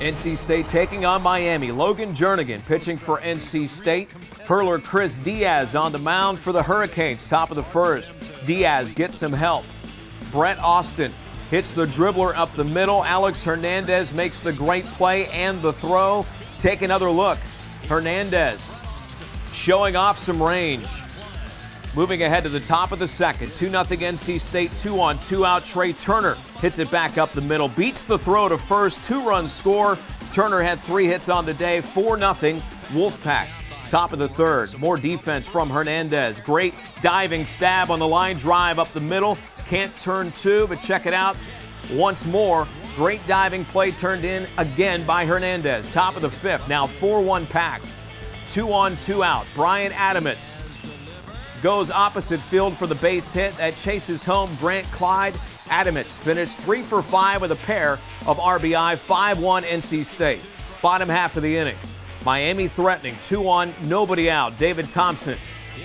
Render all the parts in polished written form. NC State taking on Miami. Logan Jernigan pitching for NC State. Hurler Chris Diaz on the mound for the Hurricanes. Top of the first. Diaz gets some help. Brett Austin hits the dribbler up the middle. Alex Hernandez makes the great play and the throw. Take another look. Hernandez showing off some range. Moving ahead to the top of the second. 2-0 NC State, 2-on, 2 out. Trey Turner hits it back up the middle. Beats the throw to first, 2-run score. Turner had 3 hits on the day, 4-0 Wolfpack. Top of the third, more defense from Hernandez. Great diving stab on the line drive up the middle. Can't turn 2, but check it out once more. Great diving play turned in again by Hernandez. Top of the fifth, now 4-1 Pack. 2-on, 2 out. Bryan Adametz goes opposite field for the base hit that chases home Grant Clyde. Adametz finished 3 for 5 with a pair of RBI. 5-1 NC State. Bottom half of the inning. Miami threatening. 2-on, nobody out. David Thompson.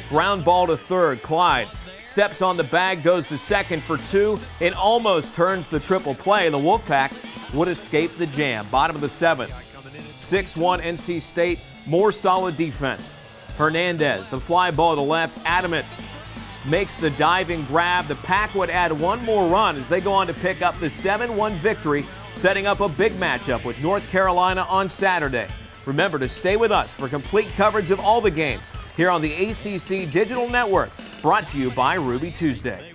Ground ball to third. Clyde steps on the bag, goes to second for 2, and almost turns the triple play. The Wolfpack would escape the jam. Bottom of the seventh. 6-1 NC State. More solid defense. Hernandez, the fly ball to left. Adametz makes the diving grab. The Pack would add 1 more run as they go on to pick up the 7-1 victory, setting up a big matchup with North Carolina on Saturday. Remember to stay with us for complete coverage of all the games here on the ACC Digital Network, brought to you by Ruby Tuesday.